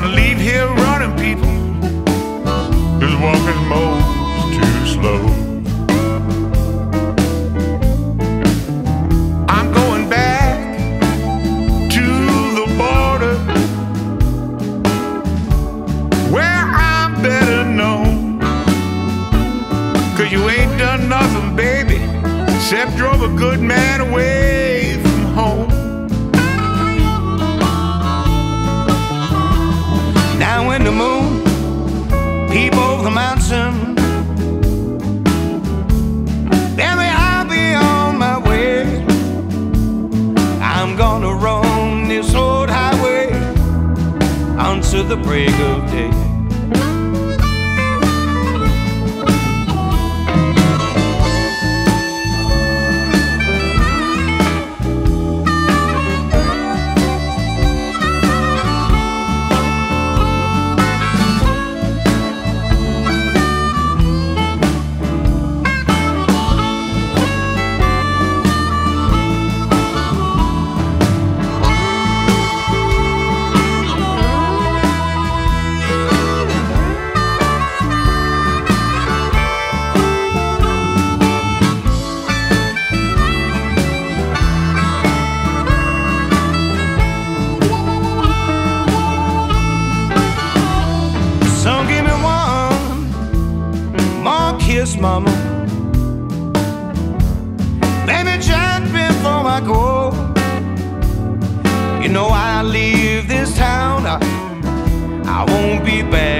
gonna leave here running, people, 'cause walking moves too slow. I'm going back to the border, where I'm better known, 'cause you ain't done nothing, baby, except drove a good man away from home. Now in the moon, peep over the mountain, baby, I'll be on my way. I'm gonna roam this old highway unto the break of day. Mama, baby, just before I go, you know I leave this town, I won't be back.